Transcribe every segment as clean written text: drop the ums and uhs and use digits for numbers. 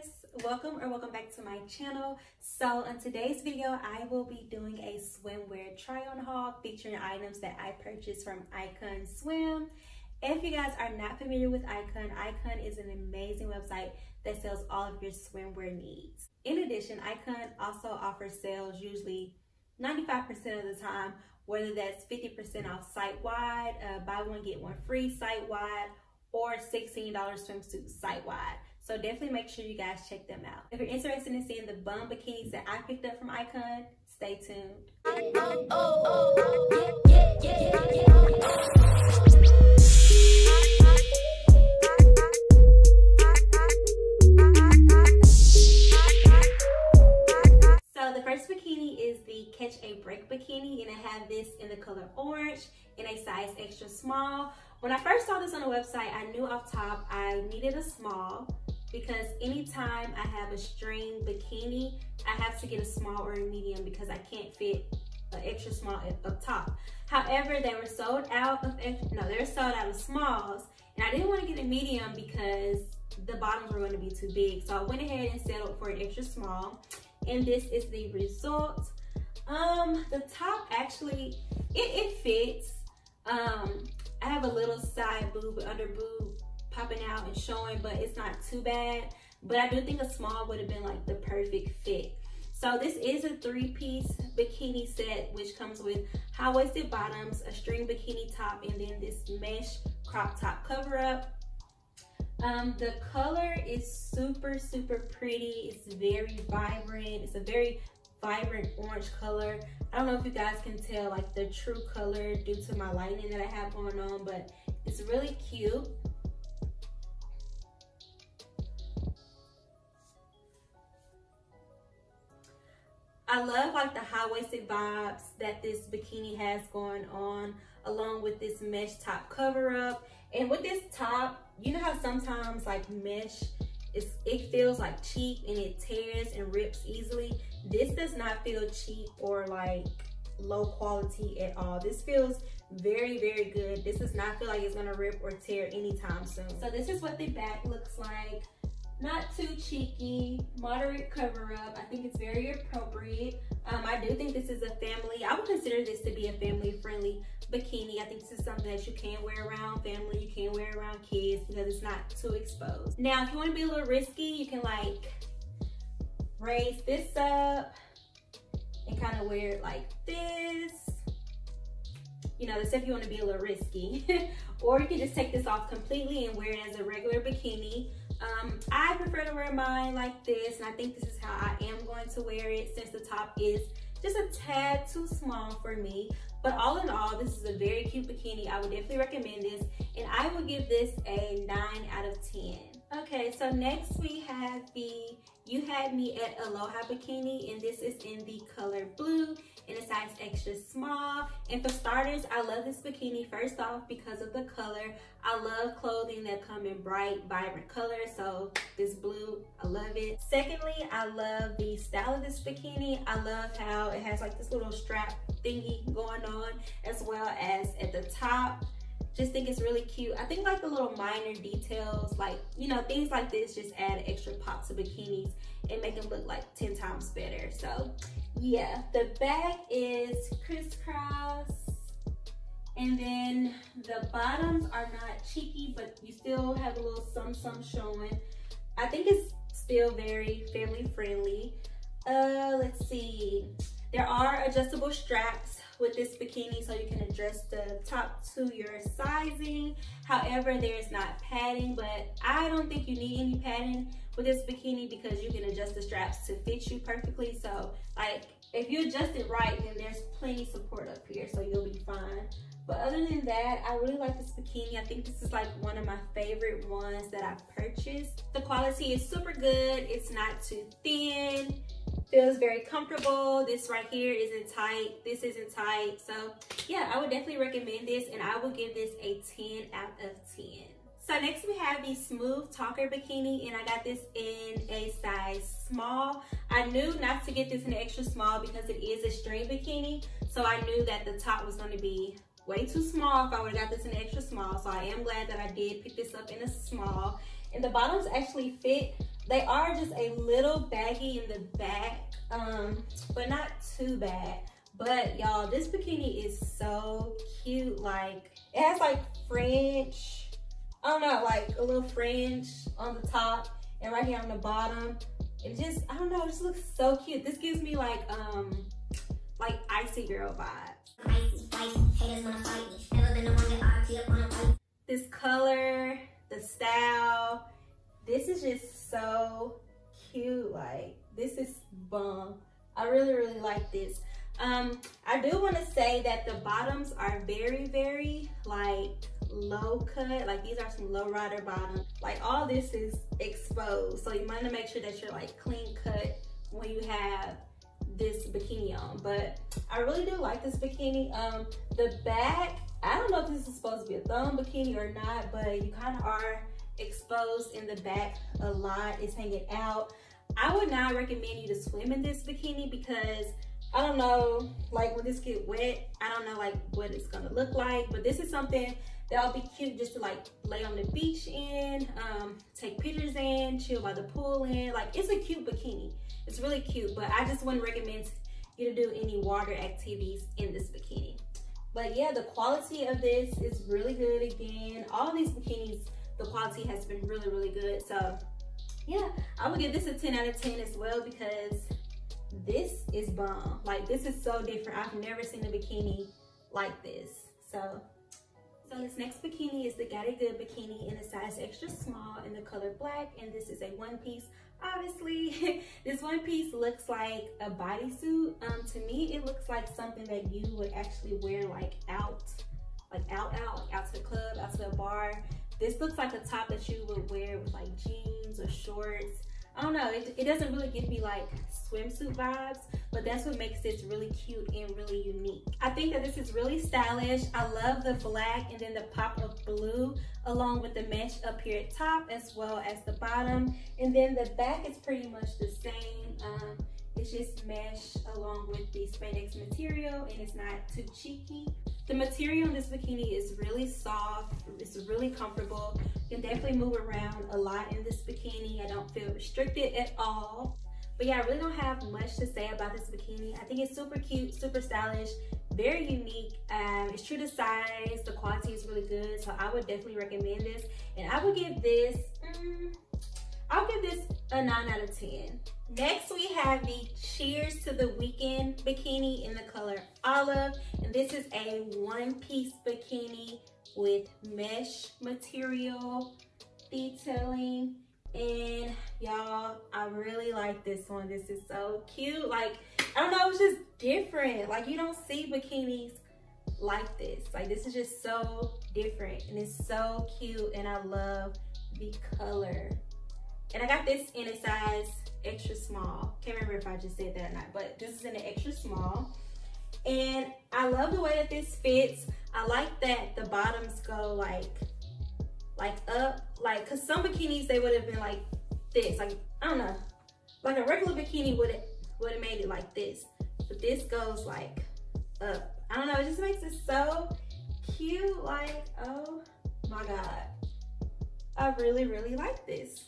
guys, welcome back to my channel. So in today's video I will be doing a swimwear try on haul featuring items that I purchased from Icon Swim. If you guys are not familiar with Icon is an amazing website that sells all of your swimwear needs. In addition, Icon also offers sales usually 95% of the time, whether that's 50% off site-wide, buy one get one free site-wide, or $16 swimsuits site-wide. So definitely make sure you guys check them out. If you're interested in seeing the bum bikinis that I picked up from Icon, stay tuned. So the first bikini is the Catch a Break bikini, and I have this in the color orange in a size extra small. When I first saw this on the website, I knew off top I needed a small, because anytime I have a string bikini, I have to get a small or a medium because I can't fit an extra small up top. However, they were sold out of smalls, and I didn't want to get a medium because the bottoms were going to be too big. So I went ahead and settled for an extra small, and this is the result. The top actually it fits. I have a little side boob, under boob popping out and showing, but it's not too bad. But I do think a small would have been like the perfect fit. So this is a three-piece bikini set, which comes with high-waisted bottoms, a string bikini top, and then this mesh crop top cover-up. The color is super pretty. It's very vibrant. It's a very vibrant orange color. I don't know if you guys can tell like the true color due to my lighting that I have going on, but it's really cute. I love like the high-waisted vibes that this bikini has going on, along with this mesh top cover-up. And with this top, you know how sometimes like mesh, it feels like cheap and it tears and rips easily. This does not feel cheap or like low quality at all. This feels very good. This does not feel like it's gonna rip or tear anytime soon. So this is what the back looks like. Not too cheeky, moderate cover up. I think it's very appropriate. I do think this is a family, I would consider this to be a family friendly bikini. I think this is something that you can wear around family, you can wear around kids because it's not too exposed. Now, if you wanna be a little risky, you can like raise this up and kind of wear it like this. You know, that's if you wanna be a little risky. Or you can just take this off completely and wear it as a regular bikini. I prefer to wear mine like this, and I think this is how I am going to wear it since the top is just a tad too small for me. But all in all, this is a very cute bikini. I would definitely recommend this, and I will give this a 9 out of 10. Okay, so next we have the You Had Me at Aloha bikini, and this is in the color blue in a size extra small. And for starters, I love this bikini first off because of the color. I love clothing that come in bright, vibrant colors, so this blue, I love it. Secondly, I love the style of this bikini. I love how it has like this little strap thingy going on, as well as at the top. Just think it's really cute. I think like the little minor details, like, you know, things like this just add extra pop to bikinis and make them look like 10 times better. So yeah, the back is crisscross, and then the bottoms are not cheeky, but you still have a little some showing. I think it's still very family friendly. Let's see, there are adjustable straps with this bikini, so you can adjust the top to your sizing. However, there's not padding, but I don't think you need any padding with this bikini because you can adjust the straps to fit you perfectly. So like if you adjust it right, then there's plenty of support up here, so you'll be fine. But other than that, I really like this bikini. I think this is like one of my favorite ones that I purchased. The quality is super good. It's not too thin. Feels very comfortable. This right here isn't tight. This isn't tight. So yeah, I would definitely recommend this, and I will give this a 10 out of 10. So next we have the Smooth Talker bikini, and I got this in a size small. I knew not to get this in extra small because it is a string bikini. So I knew that the top was going to be way too small if I would have got this in extra small. So I am glad that I did pick this up in a small. And the bottoms actually fit They are just a little baggy in the back, but not too bad. But y'all, this bikini is so cute. Like, it has like fringe, I don't know, like a little fringe on the top and right here on the bottom. It just, I don't know, it just looks so cute. This gives me like Icy Girl vibes. Icy, icy, haters wanna fight me. Never been the one that I feel wanna fight. This color, the style, this is just so cute. Like, this is bomb. I really, really like this. I do want to say that the bottoms are very, very like low cut. Like, these are some low rider bottoms. Like, all this is exposed, so you want to make sure that you're like clean cut when you have this bikini on. But I really do like this bikini. The back, I don't know if this is supposed to be a thumb bikini or not, but you kind of are exposed in the back a lot. It's hanging out. I would not recommend you to swim in this bikini because I don't know, like when this get wet, I don't know like what it's gonna look like. But this is something that'll be cute just to like lay on the beach in, take pictures in, chill by the pool in. Like, it's a cute bikini. It's really cute, but I just wouldn't recommend you to do any water activities in this bikini. But yeah, the quality of this is really good again. All these bikinis, the quality has been really, really good. So yeah, I would give this a 10 out of 10 as well because this is bomb. Like, this is so different. I've never seen a bikini like this. So this next bikini is the Got It Good bikini in a size extra small in the color black, and this is a one piece. Obviously, this one piece looks like a bodysuit. To me, it looks like something that you would actually wear like out to the club, out to a bar. This looks like a top that you would wear with like jeans or shorts. I don't know, it doesn't really give me like swimsuit vibes, but that's what makes this really cute and really unique. I think that this is really stylish. I love the black and then the pop of blue along with the mesh up here at top as well as the bottom. And then the back is pretty much the same. It's just mesh along with the spandex material, and it's not too cheeky. The material in this bikini is really soft, it's really comfortable. You can definitely move around a lot in this bikini. I don't feel restricted at all. But yeah, I really don't have much to say about this bikini. I think it's super cute, super stylish, very unique. It's true to size, the quality is really good, so I would definitely recommend this. And I would give this, I'll give this a 9 out of 10. Next, we have the Cheers to the Weekend bikini in the color olive. And this is a one-piece bikini with mesh material detailing. And y'all, I really like this one. This is so cute. Like, I don't know, it's just different. Like, you don't see bikinis like this. Like, this is just so different. And it's so cute, and I love the color. And I got this in a size extra small. Can't remember if I just said that or not, but this is in an extra small. And I love the way that this fits. I like that the bottoms go like up, like, cause some bikinis, they would have been like this. Like, I don't know, like a regular bikini would have made it like this, but this goes like up. I don't know, it just makes it so cute. Like, oh my God, I really, really like this.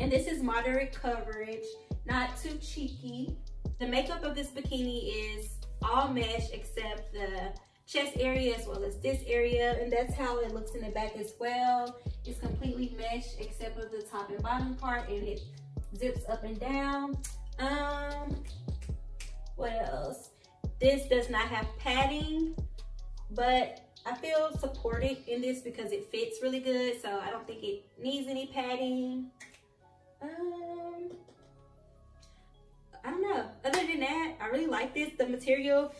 And this is moderate coverage, not too cheeky. The makeup of this bikini is all mesh except the chest area as well as this area, and that's how it looks in the back as well. It's completely mesh except for the top and bottom part, and it zips up and down. What else? This does not have padding, but I feel supported in this because it fits really good, so I don't think it needs any padding. I don't know, other than that, I really like this. The material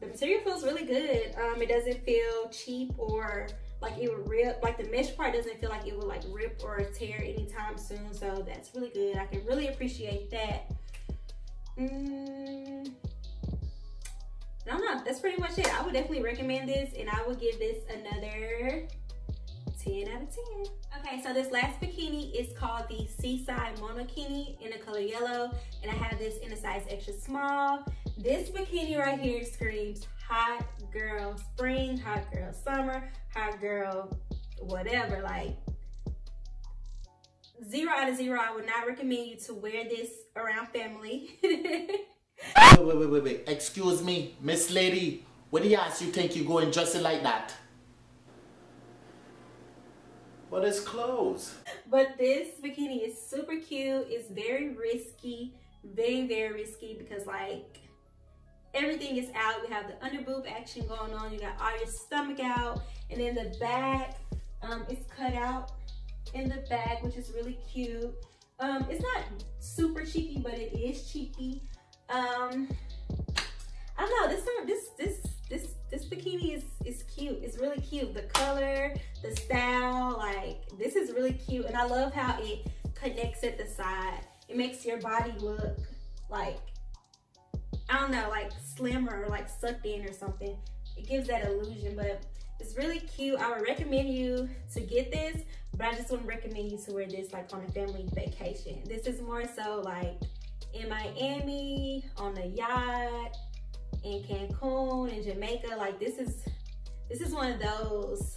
feels really good. It doesn't feel cheap or like it would rip. Like, the mesh part doesn't feel like it would like rip or tear anytime soon, so that's really good. I can really appreciate that. I don't know, that's pretty much it. I would definitely recommend this, and I would give this another 10 out of 10. Okay, so this last bikini is called the Seaside Monokini in the color yellow, and I have this in a size extra small. This bikini right here screams hot girl spring, hot girl summer, hot girl whatever. Like, 0 out of 0, I would not recommend you to wear this around family. wait. Excuse me, Miss Lady. Where do you ask you think you going dressing like that? But it's clothes. But this bikini is super cute. It's very risky. Very, very risky because like everything is out. We have the underboob action going on. You got all your stomach out. And then the back is cut out in the back, which is really cute. It's not super cheeky, but it is cheeky. I don't know, this bikini is cute. It's really cute. The color, the style, like this is really cute. And I love how it connects at the side. It makes your body look like, I don't know, like slimmer or like sucked in or something. It gives that illusion, but it's really cute. I would recommend you to get this, but I just wouldn't recommend you to wear this like on a family vacation. This is more so like in Miami, on the yacht, in Cancun, in Jamaica. Like this is one of those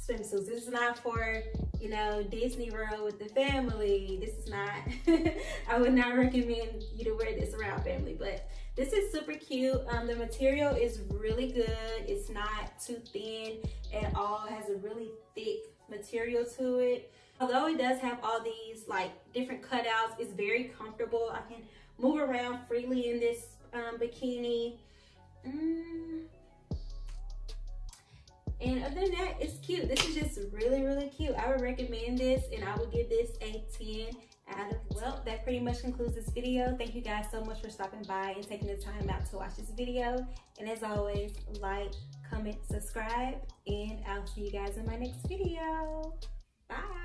swimsuits. This is not for, you know, Disney World with the family. This is not, I would not recommend you to wear this around family, but this is super cute. The material is really good. It's not too thin at all. It has a really thick material to it. Although it does have all these like different cutouts, it's very comfortable. I can move around freely in this bikini. And other than that, it's cute. This is just really, really cute. I would recommend this, and I would give this a 10 out of 10. Well, that pretty much concludes this video. Thank you guys so much for stopping by and taking the time out to watch this video. And as always, like, comment, subscribe, and I'll see you guys in my next video. Bye.